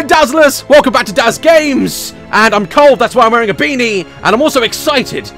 going, Dazzlers? Welcome back to Daz Games! And I'm cold, that's why I'm wearing a beanie, and I'm also excited.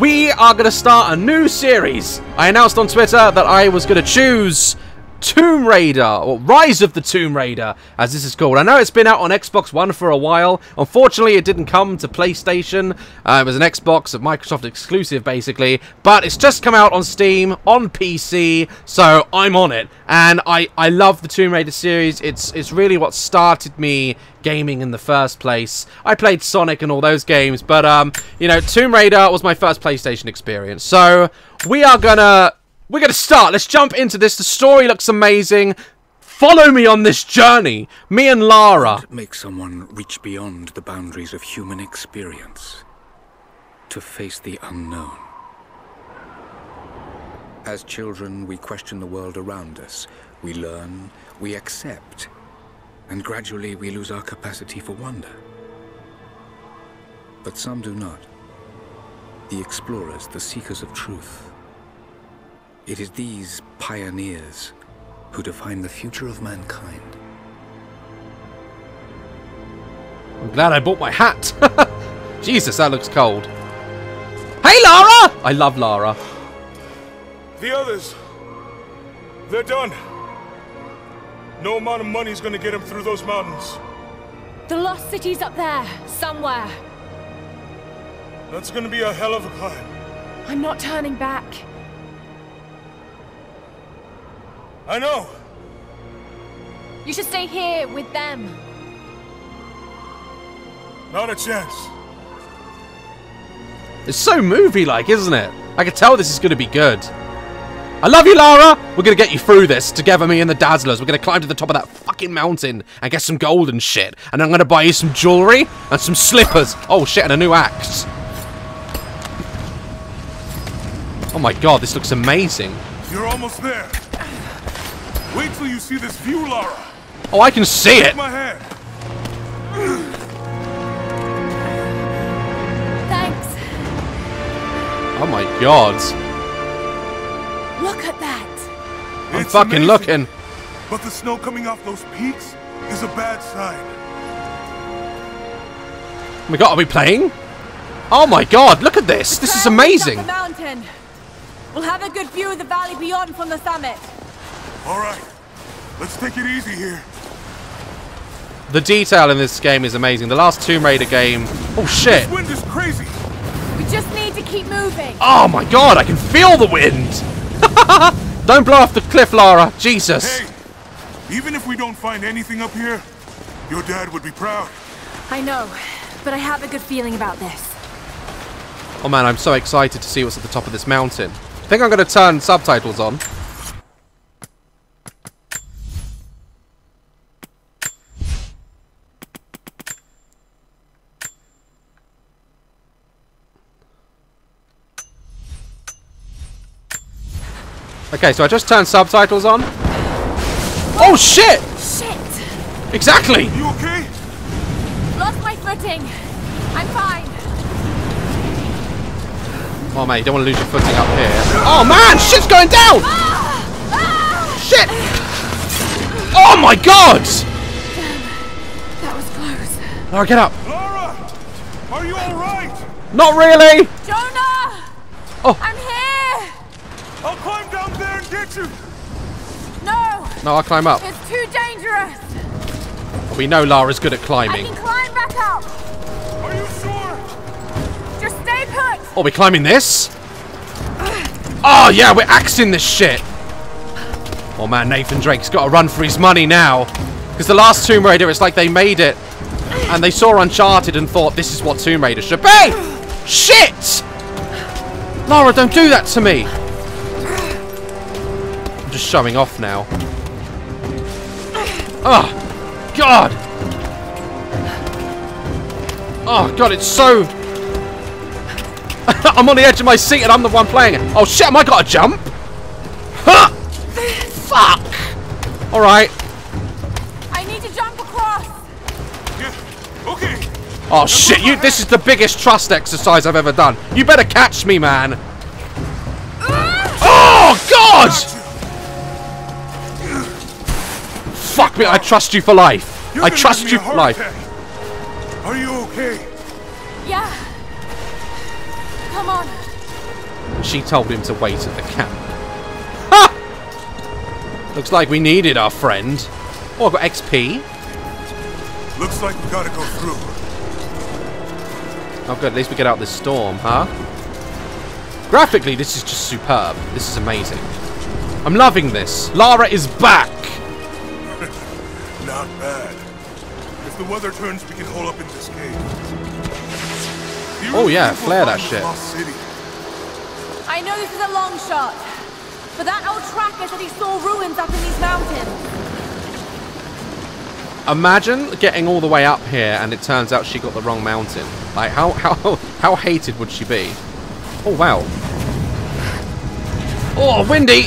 We are going to start a new series. I announced on Twitter that I was going to choose Tomb Raider, or Rise of the Tomb Raider, as this is called. I know it's been out on Xbox One for a while. Unfortunately, it didn't come to PlayStation. It was an Xbox, a Microsoft exclusive, basically. But it's just come out on Steam, on PC, so I'm on it. And I love the Tomb Raider series. It's really what started me gaming in the first place. I played Sonic and all those games, but, you know, Tomb Raider was my first PlayStation experience. So we are gonna... We're going to start. Let's jump into this. The story looks amazing. Follow me on this journey. Me and Lara. To make someone reach beyond the boundaries of human experience. To face the unknown. As children, we question the world around us. We learn, we accept, and gradually we lose our capacity for wonder. But some do not. The explorers, the seekers of truth. It is these pioneers who define the future of mankind. I'm glad I bought my hat. Jesus, that looks cold. Hey, Lara! I love Lara. The others, they're done. No amount of money's going to get them through those mountains. The lost city's up there, somewhere. That's going to be a hell of a climb. I'm not turning back. I know! You should stay here with them. Not a chance. It's so movie-like, isn't it? I can tell this is going to be good. I love you, Lara! We're going to get you through this, together, me and the Dazzlers. We're going to climb to the top of that fucking mountain and get some gold and shit. And I'm going to buy you some jewelry and some slippers. Oh shit, and a new axe. Oh my god, this looks amazing. You're almost there. Wait till you see this view, Lara. Oh, I can see it. Take my hand. Thanks. Oh my god. Look at that. I'm it's fucking amazing, looking. But the snow coming off those peaks is a bad sign. We got. Are we playing? Oh my god! Look at this. This is amazing. Up the mountain. We'll have a good view of the valley beyond from the summit. Alright, let's take it easy here. The detail in this game is amazing. The last Tomb Raider game... Oh shit! This wind is crazy! We just need to keep moving! Oh my god, I can feel the wind! Don't blow off the cliff, Lara! Jesus! Hey, even if we don't find anything up here, your dad would be proud. I know, but I have a good feeling about this. Oh man, I'm so excited to see what's at the top of this mountain. I think I'm going to turn subtitles on. Okay, so I just turned subtitles on. Oh shit! Shit! Exactly! You okay? Lost my footing. I'm fine. Oh mate, you don't want to lose your footing up here. Oh man, shit's going down! Shit! Oh my god! Damn, that was close. Lara, get up! Lara! Are you alright? Not really! Jonah! Oh! I'm here! I'll climb down there and get you! No! No, I'll climb up. It's too dangerous! Well, we know Lara's good at climbing. I can climb back up! Are you sure? Just stay put! Oh, we're climbing this? Oh, yeah, we're axing this shit! Oh, man, Nathan Drake's got to run for his money now. Because the last Tomb Raider, it's like they made it. And they saw Uncharted and thought, this is what Tomb Raider should be! Shit! Lara, don't do that to me! Just showing off now. Oh god! Oh god, it's so... I'm on the edge of my seat and I'm the one playing it. Oh shit, am I gotta jump? Huh! Fuck! Alright. I need to jump across. Yeah. Okay. Oh shit, you this is the biggest trust exercise I've ever done. You better catch me, man. Oh god! Fuck me, I trust you for life. I trust you. Life. Are you okay? Yeah. Come on. She told him to wait at the camp. Ha! Looks like we needed our friend. Oh, I got XP. Looks like we gotta go through. Oh good, at least we get out this storm, huh? Graphically, this is just superb. This is amazing. I'm loving this. Lara is back! Not bad. If the weather turns, we can hole up in this cave. Oh yeah, flare that shit. I know this is a long shot, but that old tracker said he saw ruins up in these mountains. Imagine getting all the way up here and it turns out she got the wrong mountain. Like, how hated would she be? Oh wow. Oh, windy!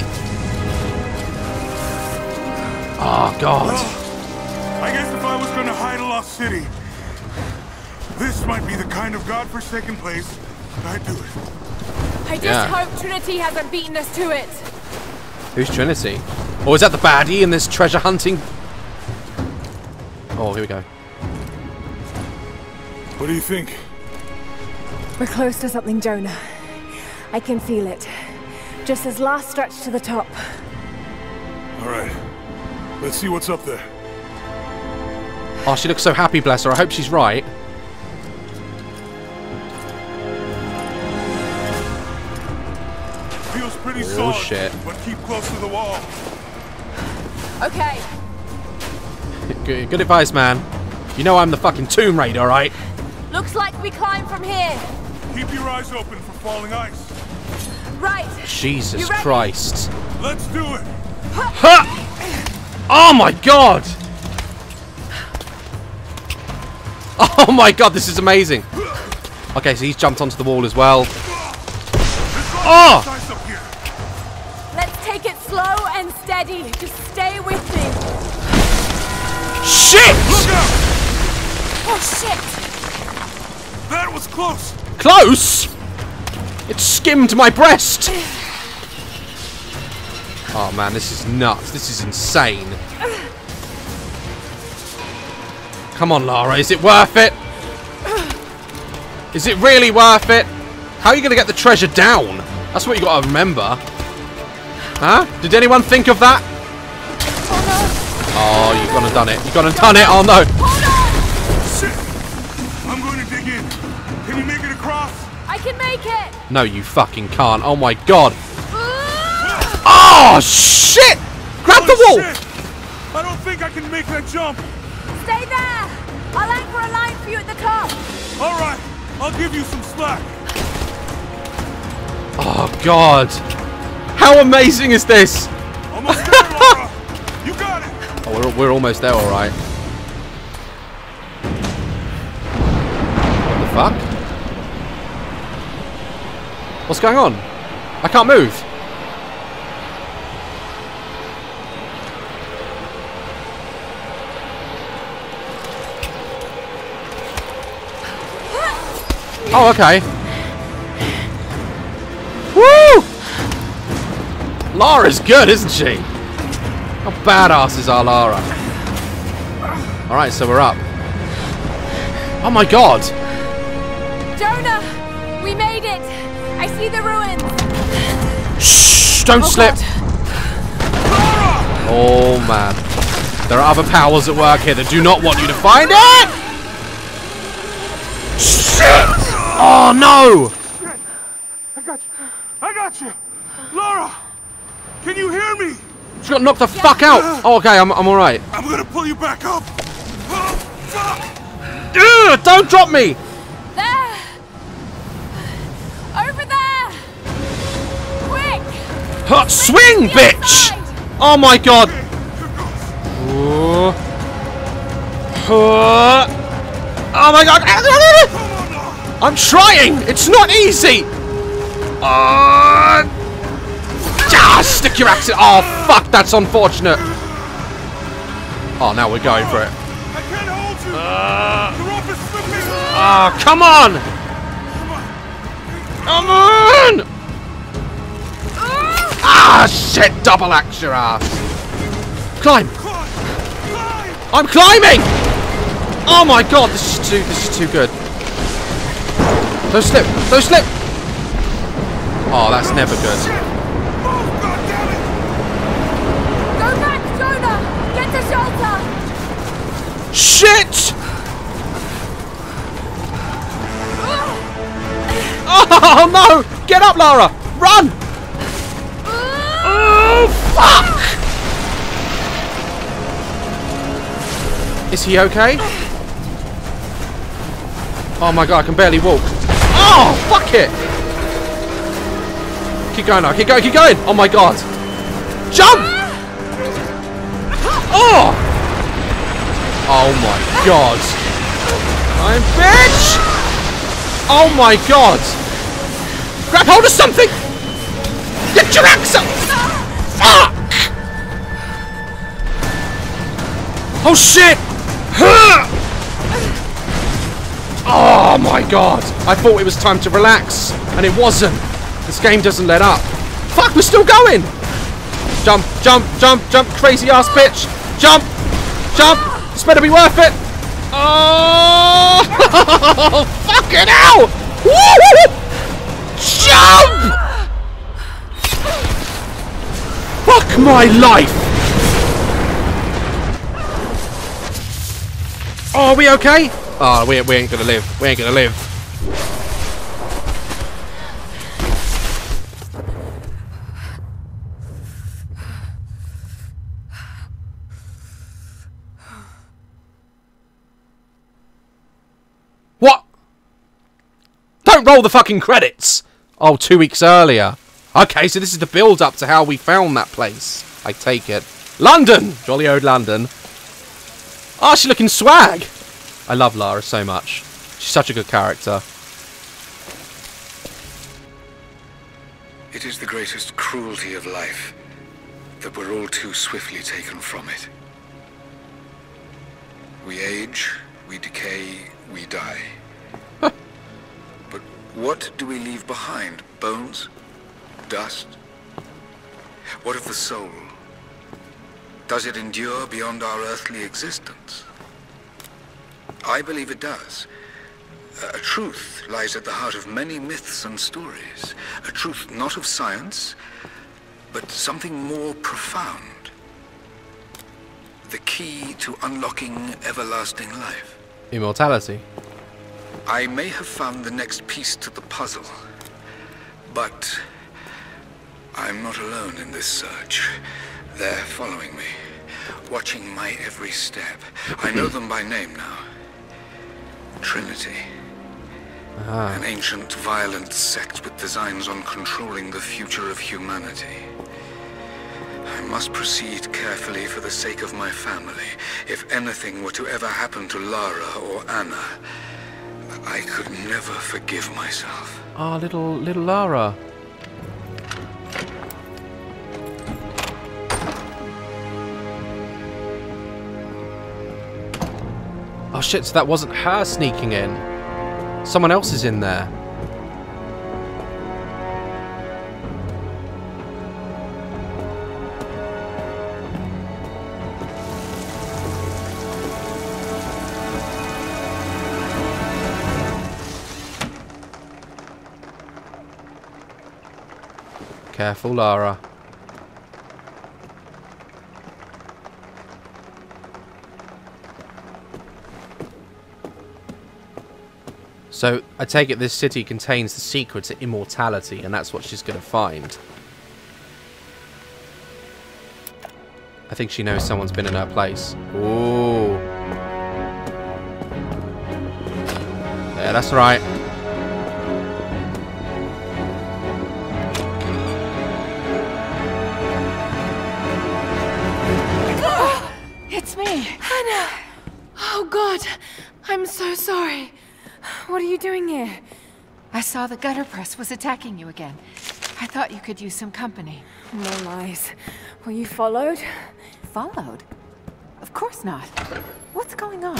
Oh, God. Well, I guess if I was going to hide a lost city, this might be the kind of godforsaken place that I'd do it. I just hope Trinity hasn't beaten us to it. Who's Trinity? Oh, is that the baddie in this treasure hunting? Oh, here we go. What do you think? We're close to something, Jonah. I can feel it. Just this last stretch to the top. All right. Let's see what's up there. Oh, she looks so happy, bless her. I hope she's right. Feels pretty solid, shit. But keep close to the wall. Okay. Good advice, man. You know I'm the fucking Tomb Raider, all right? Looks like we climb from here. Keep your eyes open for falling ice. Right. Jesus Christ. Let's do it. Ha! Oh my God. Oh my God, this is amazing. Okay, so he's jumped onto the wall as well. Oh! Let's take it slow and steady. Just stay with me. Shit! Look out! Oh shit! That was close. Close? It skimmed my breast! Oh man, this is nuts. This is insane. Come on, Lara. Is it worth it? Is it really worth it? How are you going to get the treasure down? That's what you got to remember. Huh? Did anyone think of that? Oh, no. Oh, you've gone and done it. You've gone and done it. Oh, no. Shit. I'm going to dig in. Can you make it across? I can make it. No, you fucking can't. Oh my God. Oh shit! Grab the wall! Shit. I don't think I can make that jump. Stay there. I'll anchor a line for you at the top. All right. I'll give you some slack. Oh God! How amazing is this? Almost there, Lara. You got it. Oh, we're almost there, all right. What the fuck? What's going on? I can't move. Oh, okay. Woo! Lara's good, isn't she? How badass is our Lara? All right, so we're up. Oh my God! Jonah, we made it. I see the ruins. Shh! Don't slip. God. Oh man, there are other powers at work here that do not want you to find it. Shit! Oh no! Shit. I got you. I got you, Lara. Can you hear me? She got knocked the fuck out. Oh, okay, I'm all right. I'm gonna pull you back up. Ugh, don't drop me. Huh, swing, bitch! Oh my God! Oh my God! I'm trying! It's not easy! Stick your axe in. Oh, fuck, that's unfortunate. Oh, now we're going for it. Oh, come on! Come on! Ah, shit! Double axe your ass. Climb! I'm climbing! Oh my god, this is too good. Don't slip! Don't slip! Oh, that's never good. Go back, Jonah! Get to shelter! Shit! Oh no! Get up, Lara! Run! Oh fuck! Is he okay? Oh my god, I can barely walk. Oh, fuck it! Keep going now, keep going, keep going! Oh my god! Jump! Oh! Oh my god! I'm bitch! Oh my god! Grab hold of something! Get your axe up! Fuck! Oh shit! Oh my god! I thought it was time to relax, and it wasn't. This game doesn't let up. Fuck, we're still going! Jump, jump, jump, jump, crazy ass bitch! Jump! Jump! This better be worth it! Oh! Fucking hell! Woo! Jump! Fuck my life! Oh, are we okay? Oh, we ain't gonna live. We ain't gonna live. What? Don't roll the fucking credits! Oh, 2 weeks earlier. Okay, so this is the build-up to how we found that place. I take it. London! Jolly old London. Oh, she's looking swag. I love Lara so much. She's such a good character. It is the greatest cruelty of life that we're all too swiftly taken from it. We age, we decay, we die. Huh. But what do we leave behind? Bones? Dust? What of the soul? Does it endure beyond our earthly existence? I believe it does. A truth lies at the heart of many myths and stories. A truth not of science, but something more profound. The key to unlocking everlasting life. Immortality. I may have found the next piece to the puzzle, but I'm not alone in this search. They're following me, watching my every step. I know them by name now. Trinity. An ancient, violent sect with designs on controlling the future of humanity. I must proceed carefully for the sake of my family. If anything were to ever happen to Lara or Anna, I could never forgive myself. Ah, little Lara. Oh shit, so that wasn't her sneaking in. Someone else is in there. Careful, Lara. So, I take it this city contains the secret to immortality, and that's what she's going to find. I think she knows someone's been in her place. Ooh. Yeah, that's right. It's me. Anna! Oh, God. I'm so sorry. What are you doing here? I saw the gutter press was attacking you again. I thought you could use some company. No lies. Were you followed? Followed? Of course not. What's going on?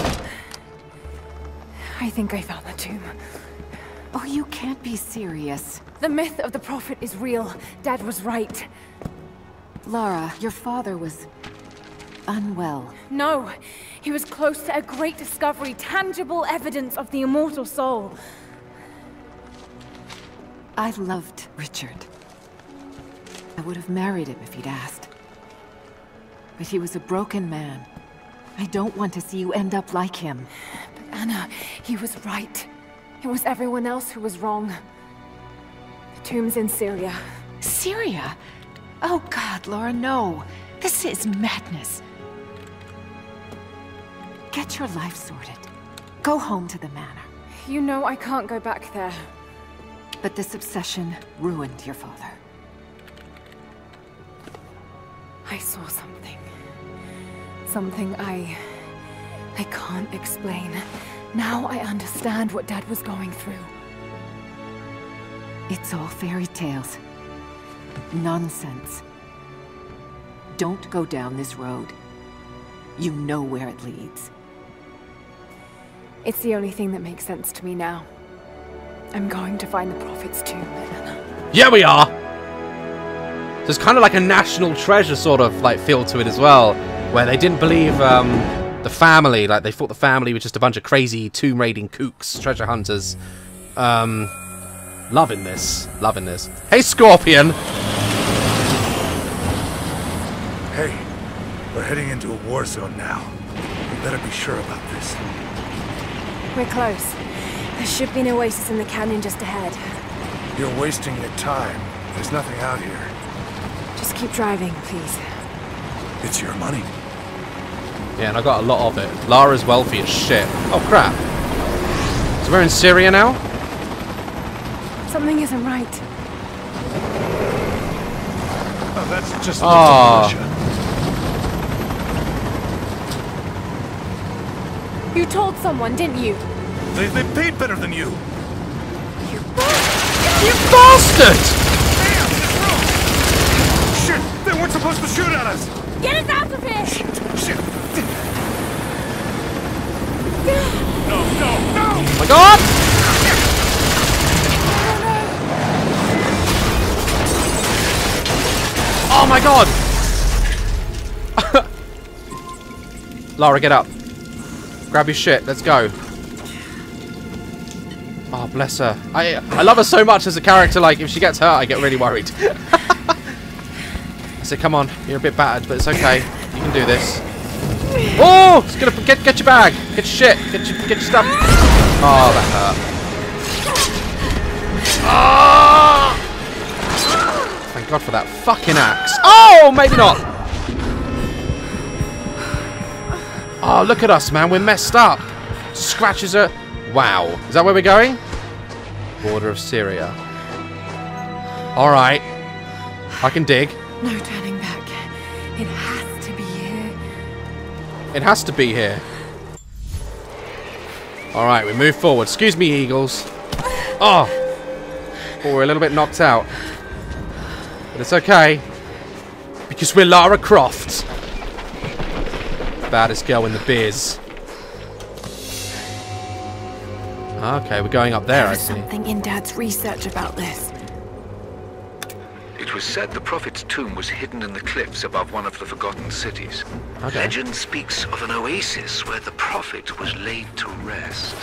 I think I found the tomb. Oh, you can't be serious. The myth of the Prophet is real. Dad was right. Lara, your father was unwell. No. He was close to a great discovery, tangible evidence of the immortal soul. I loved Richard. I would have married him if he'd asked. But he was a broken man. I don't want to see you end up like him. But Anna, he was right. It was everyone else who was wrong. The tomb's in Syria. Syria? Oh God, Lara, no. This is madness. Get your life sorted. Go home to the manor. You know I can't go back there. But this obsession ruined your father. I saw something. Something I can't explain. Now I understand what Dad was going through. It's all fairy tales. Nonsense. Don't go down this road. You know where it leads. It's the only thing that makes sense to me now. I'm going to find the Prophet's tomb, Anna. Yeah, we are! So it's kind of like a national treasure sort of like feel to it as well, where they didn't believe the family, like they thought the family was just a bunch of crazy tomb raiding kooks, treasure hunters. Loving this. Loving this. Hey, Scorpion! Hey, we're heading into a war zone now. We better be sure about this. We're close. There should be an oasis in the canyon just ahead. You're wasting your time. There's nothing out here. Just keep driving, please. It's your money. Yeah, and I got a lot of it. Lara's wealthy as shit. Oh, crap. So we're in Syria now? Something isn't right. Oh, that's just... Oh. You told someone, didn't you? They paid better than you. You bastard! You bastard! Damn, this room. Shit! They weren't supposed to shoot at us! Get us out of here! Shit! Shit! No! No! No! Oh my God! Oh my God! Lara, get up. Grab your shit. Let's go. Oh, bless her. I love her so much as a character. Like, if she gets hurt, I get really worried. I said, come on. You're a bit battered, but it's okay. You can do this. Oh! It's gonna get your bag. Get your shit. Get your stuff. Oh, that hurt. Oh! Thank God for that fucking axe. Oh, maybe not. Oh, look at us, man. We're messed up. Scratches her. Wow. Is that where we're going? Border of Syria. Alright. I can dig. No turning back. It has to be here. It has to be here. Alright, we move forward. Excuse me, Eagles. Oh! Oh, we're a little bit knocked out. But it's okay. Because we're Lara Croft. Baddest girl in the biz. Okay, we're going up there, I see. There was something in Dad's research about this. It was said the Prophet's tomb was hidden in the cliffs above one of the forgotten cities. Okay. Legend speaks of an oasis where the Prophet was laid to rest.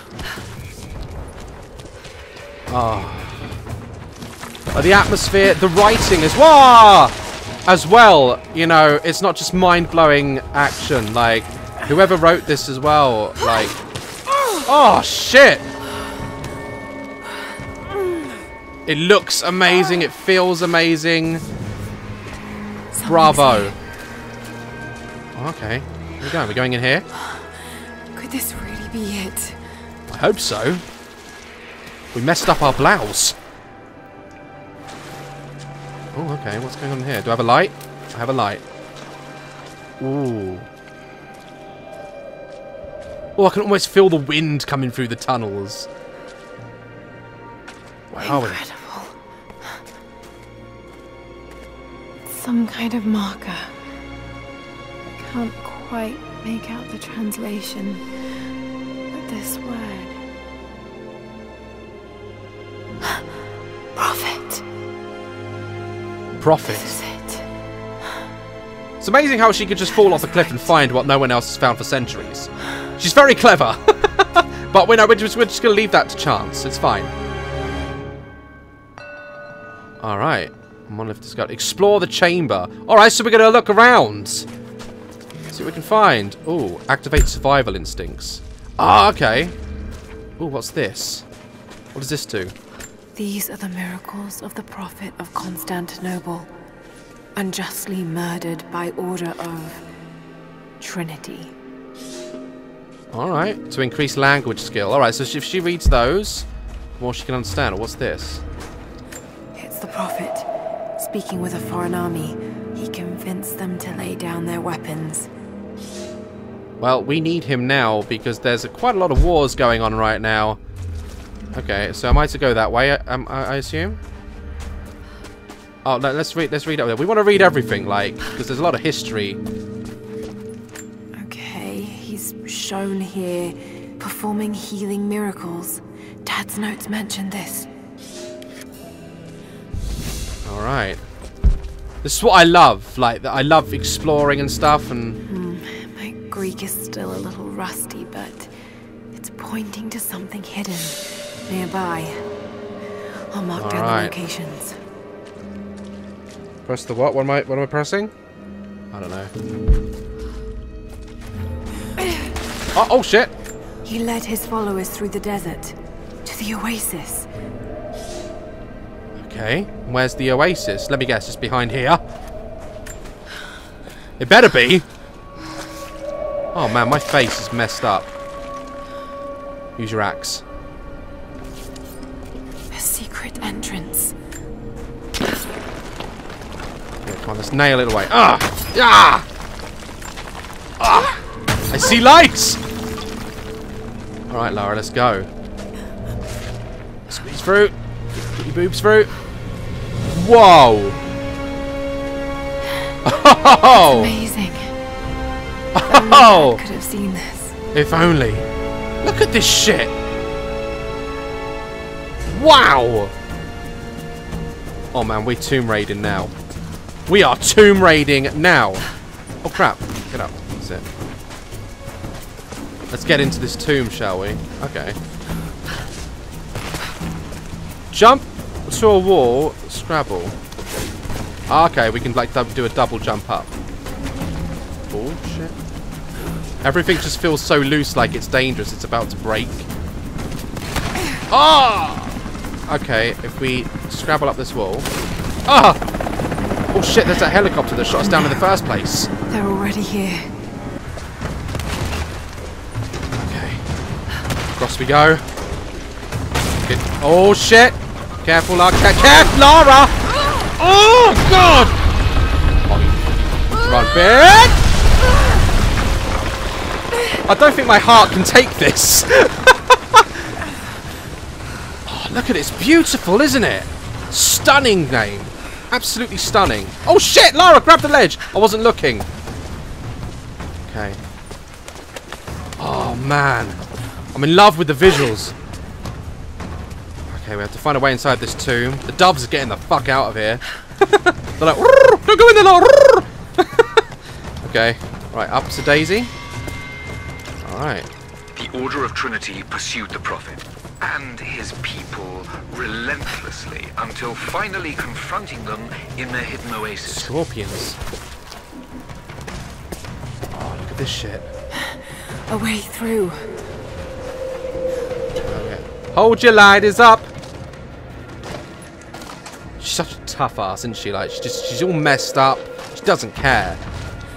Oh. The atmosphere, the writing is... Wah! As well, you know, it's not just mind-blowing action. Like, whoever wrote this as well, like... Oh, shit! It looks amazing. It feels amazing. Bravo. Okay. Where are we going? We're going in here? Could this really be it? I hope so. We messed up our blouse. Oh, okay. What's going on here? Do I have a light? I have a light. Ooh. Oh, I can almost feel the wind coming through the tunnels. Wow. Incredible. Some kind of marker. Can't quite make out the translation, but this word. Prophet. Prophet. This is it. It's amazing how she could just fall off a cliff and find what no one else has found for centuries. She's very clever. But we're just going to leave that to chance. It's fine. Alright. Monolith discovered. Explore the chamber. Alright, so we're going to look around. See what we can find. Ooh, activate survival instincts. Ah, okay. Ooh, what's this? What does this do? These are the miracles of the Prophet of Constantinople, unjustly murdered by order of Trinity. Alright, to increase language skill. Alright, so if she reads those, the more she can understand. What's this? It's the Prophet. Speaking with a foreign army, he convinced them to lay down their weapons. Well, we need him now because there's quite a lot of wars going on right now. Okay, so am I to go that way, I assume? Oh, no, let's read up there. We want to read everything, like, because there's a lot of history. He's shown here performing healing miracles. Dad's notes mentioned this. Alright. This is what I love. Like, I love exploring and stuff. And my Greek is still a little rusty, but it's pointing to something hidden nearby. I'll mark down the locations. Press the what? What am I pressing? I don't know. Oh shit! He led his followers through the desert to the oasis. Okay, where's the oasis? Let me guess, it's behind here. It better be. Oh man, my face is messed up. Use your axe. A secret entrance. Yeah, come on, let's nail it away. Ah! Ah! Ah! I see lights! Alright, Lara, let's go. Squeeze through. Put your boobs through. Whoa! Oh! That's amazing. Oh! I could have seen this. If only. Look at this shit! Wow! Oh man, we're tomb raiding now. We are tomb raiding now. Oh crap. Get up. That's it. Let's get into this tomb, shall we? Okay. Jump to a wall, Scrabble. Okay, we can like do a double jump up. Oh shit! Everything just feels so loose, like it's dangerous. It's about to break. Ah! Oh! Okay, if we Scrabble up this wall. Ah! Oh! Oh shit! There's that helicopter that shot us down in the first place. They're already here. Across we go. Good. Oh shit! Careful, Lara! Careful, Lara! Oh god! Run, bitch! I don't think my heart can take this. Oh, look at it. It's beautiful, isn't it? Stunning name. Absolutely stunning. Oh shit! Lara, grab the ledge. I wasn't looking. Okay. Oh man. I'm in love with the visuals. Okay, we have to find a way inside this tomb. The doves are getting the fuck out of here. They're like, don't go in there, Lara. Okay, right, up to Daisy. All right. The Order of Trinity pursued the Prophet and his people relentlessly until finally confronting them in their hidden oasis. Scorpions. Oh, look at this shit. A way through. Hold your lighters up. She's such a tough ass, isn't she? Like, she's all messed up. She doesn't care.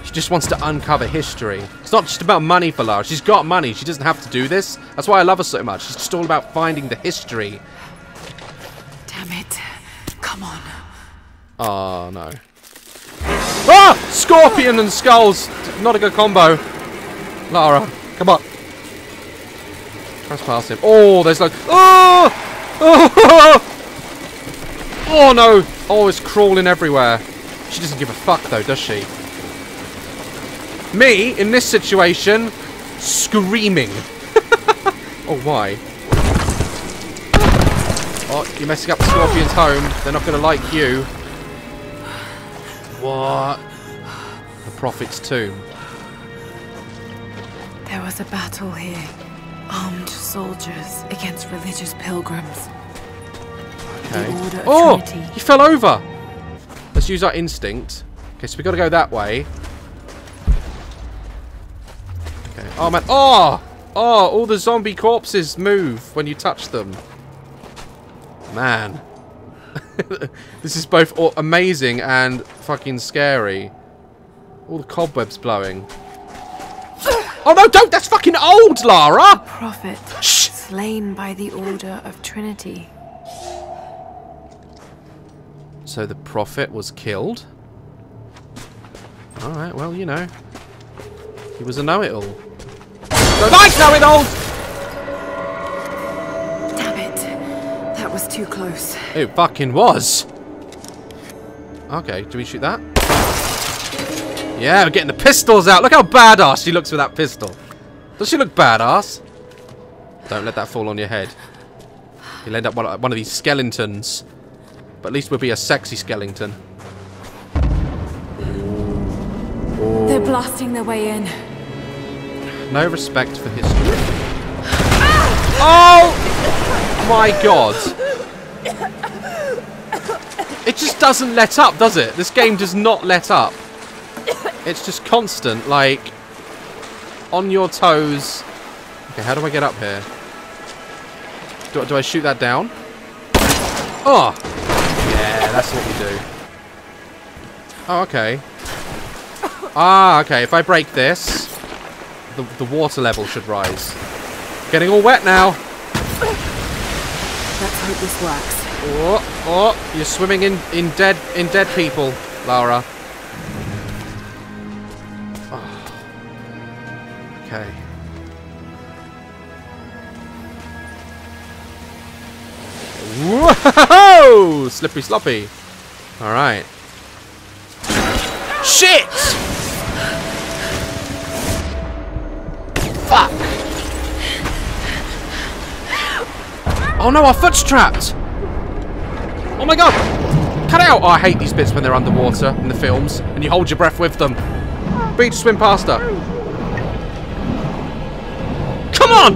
She just wants to uncover history. It's not just about money for Lara. She's got money. She doesn't have to do this. That's why I love her so much. She's just all about finding the history. Damn it. Come on. Oh, no. Ah! Scorpion and skulls. Not a good combo. Lara, come on. Press past him. Oh, there's like... Oh! Oh! Oh, no! Oh, it's crawling everywhere. She doesn't give a fuck, though, does she? Me, in this situation, screaming. Oh, why? Oh, you're messing up the Scorpion's home. They're not going to like you. What? the Prophet's tomb. There was a battle here. Armed soldiers against religious pilgrims. Okay. The Order of Trinity. He fell over! Let's use our instinct. Okay, so we gotta go that way. Okay. Oh man. Oh! Oh, all the zombie corpses move when you touch them. Man. This is both amazing and fucking scary. All the cobwebs blowing. Oh no, don't! That's fucking old, Lara! Prophet slain by the Order of Trinity. So the Prophet was killed? Alright, well, you know. He was a know-it-all. Don't like know-it-all! Damn it. That was too close. It fucking was. Okay, do we shoot that? Yeah, we're getting the pistols out. Look how badass she looks with that pistol. Does she look badass? Don't let that fall on your head. You'll end up one of these skeletons. But at least we'll be a sexy skeleton. They're blasting their way in. No respect for history. Oh! My God. It just doesn't let up, does it? This game does not let up. It's just constant, like, on your toes. Okay, how do I get up here? Do I shoot that down? Oh! Yeah, that's what we do. Oh, okay. Ah, okay, if I break this, the water level should rise. Getting all wet now. Let's hope this works. Oh, oh, you're swimming in dead people, Lara. Okay. Whoa! Slippery sloppy. Alright. Shit! Fuck! Oh no, our foot's trapped! Oh my god! Cut out! Oh, I hate these bits when they're underwater in the films and you hold your breath with them. Beach swim past her. Come on!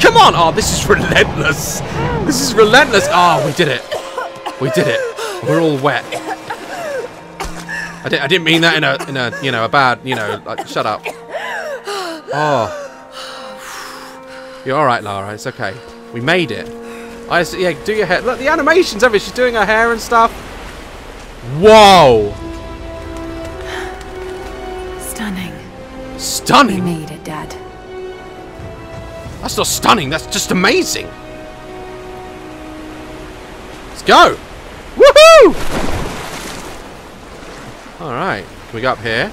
Come on! Oh, this is relentless. This is relentless. Oh, we did it. We did it. We're all wet. I didn't mean that in a you know, a bad, you know, like, shut up. Oh. You're all right, Lara. It's okay. We made it. Yeah, do your hair. Look, the animations of it. She's doing her hair and stuff. Whoa. Stunning. Stunning. We made it, Dad. That's not stunning, that's just amazing! Let's go! Woohoo! Alright, can we go up here?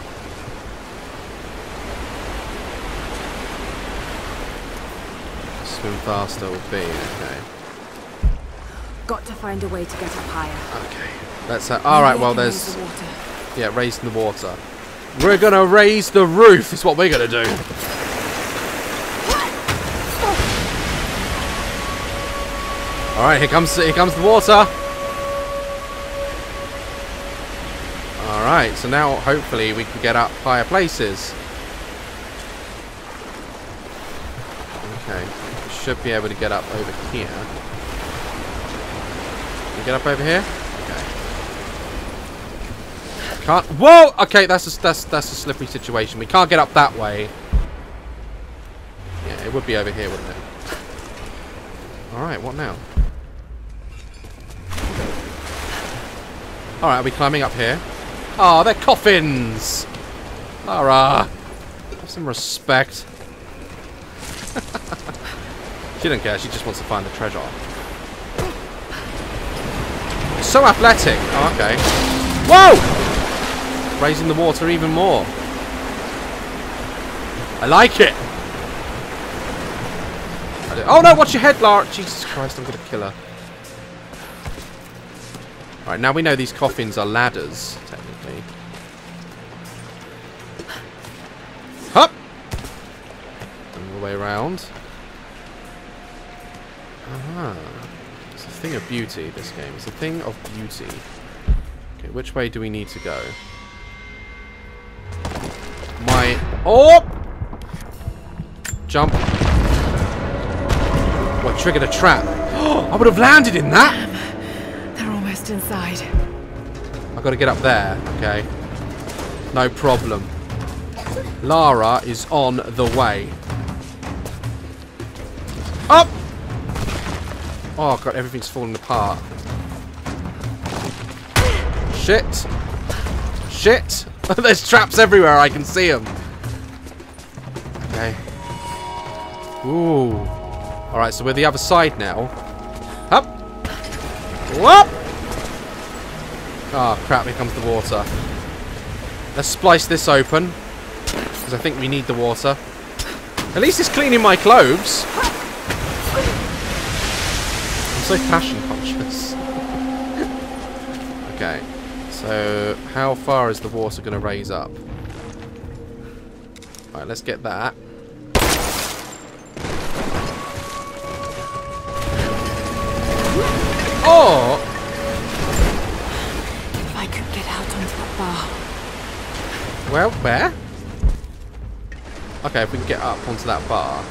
Swim faster with B, okay. Got to find a way to get up higher. Okay, let's alright, well there's... Yeah, raising the water. We're gonna raise the roof, is what we're gonna do. All right, here comes the water. All right, so now hopefully we can get up higher places. Okay, we should be able to get up over here. Can we get up over here? Okay. Can't. Whoa! Okay, that's a slippery situation. We can't get up that way. Yeah, it would be over here, wouldn't it? All right, what now? Alright, are we climbing up here? Oh, they're coffins! Lara! Have some respect. She doesn't care, she just wants to find the treasure. So athletic! Oh, okay. Whoa! Raising the water even more. I like it! Oh no, watch your head, Lara! Jesus Christ, I'm gonna kill her. Right, now we know these coffins are ladders, technically. Hup! All the way around. Ah. It's a thing of beauty, this game. It's a thing of beauty. Okay, which way do we need to go? my... Oh! Jump. What, triggered a trap? Oh, I would have landed in that! They're almost inside. I've got to get up there. Okay. No problem. Lara is on the way. Up! Oh, God, everything's falling apart. Shit. Shit. There's traps everywhere. I can see them. Okay. Ooh. Alright, so we're the other side now. Up. Up. Oh, crap. Here comes the water. Let's splice this open. Because I think we need the water. At least it's cleaning my clothes. I'm so fashion conscious. Okay. So, how far is the water going to raise up? Alright, let's get that. Oh! If I could get out onto the bar. Well, where? Okay, if we can get up onto that bar.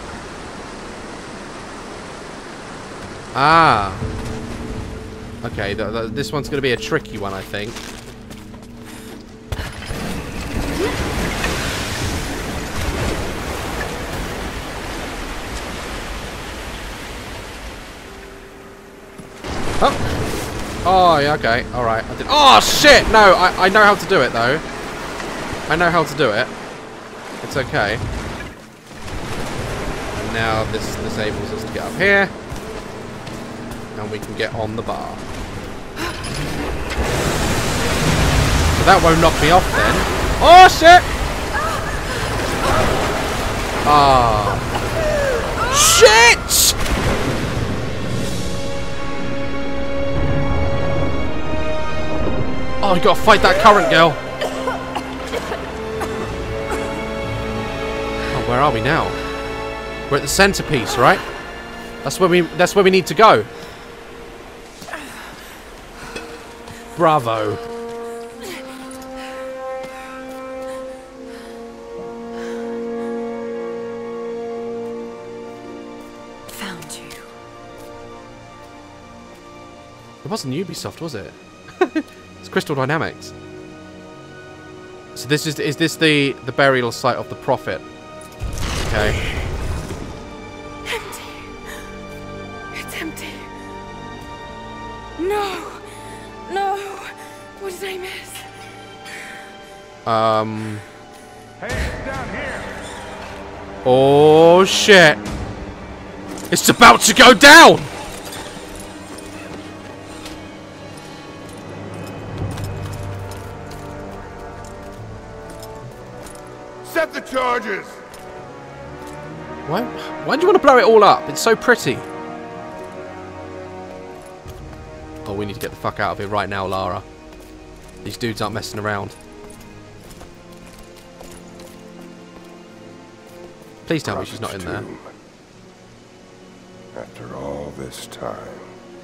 Ah. Okay, this one's going to be a tricky one, I think. Oh! Oh, yeah, okay. Alright. Oh, shit! No, I know how to do it, though. I know how to do it. It's okay. And now this disables us to get up here. And we can get on the bar. So that won't knock me off then. Oh shit! Ah! Oh. Shit! Oh, you gotta fight that current, girl. Oh, where are we now? We're at the centerpiece, right? That's where we need to go. Bravo. Found you. It wasn't Ubisoft, was it? It's Crystal Dynamics. So this is this the burial site of the Prophet? Okay. Empty. It's empty. No. No! What did I miss? Hey, down here. Oh shit! It's about to go down! Set the charges! Why do you want to blow it all up? It's so pretty. Oh, we need to get the fuck out of here right now, Lara. These dudes aren't messing around. Please tell me she's not in there. After all this time.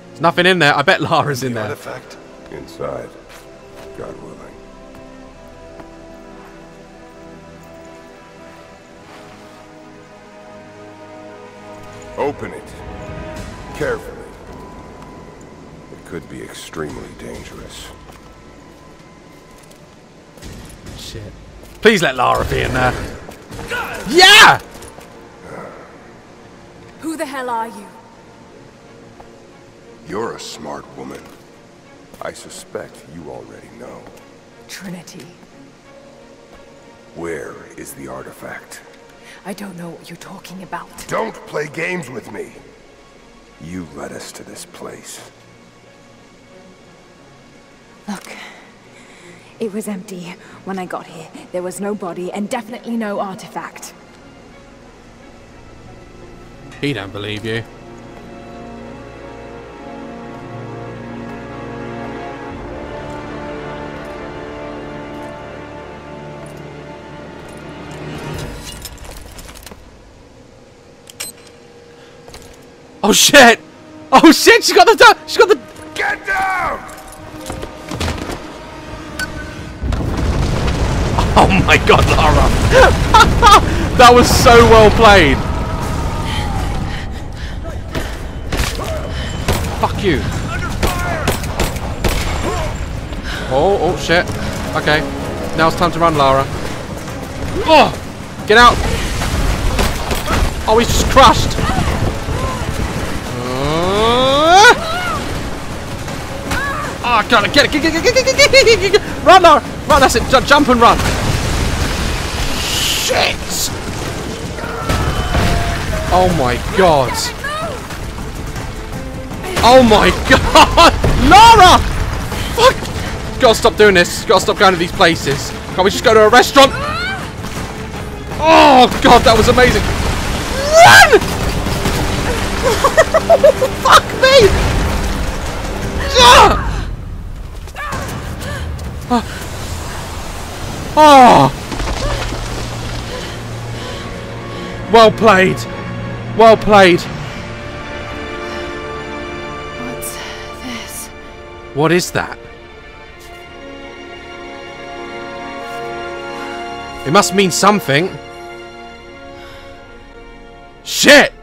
There's nothing in there. I bet Lara's in there. Artifact inside. God willing. Open it. Carefully. Could be extremely dangerous. Shit. Please let Lara be in there. Yeah! Who the hell are you? You're a smart woman. I suspect you already know. Trinity. Where is the artifact? I don't know what you're talking about. Don't play games with me. You led us to this place. Look, it was empty when I got here. There was no body and definitely no artifact. He don't believe you. Oh shit! Oh shit! She got the. She got the. Get down! Oh my god, Lara! That was so well played! Fuck you! Oh, oh shit. Okay. Now it's time to run, Lara. Oh! Get out! Oh, he's just crushed! Oh, I can't get it! Get it. Run, Lara! Run, that's it! Jump and run! Shit! Oh my god! Oh my god! Lara! Fuck! Gotta stop doing this. Gotta stop going to these places. Can't we just go to a restaurant? Oh god, that was amazing! Run! Fuck me! Ah! Oh! Well played! Well played! What's this? What is that? It must mean something. Shit!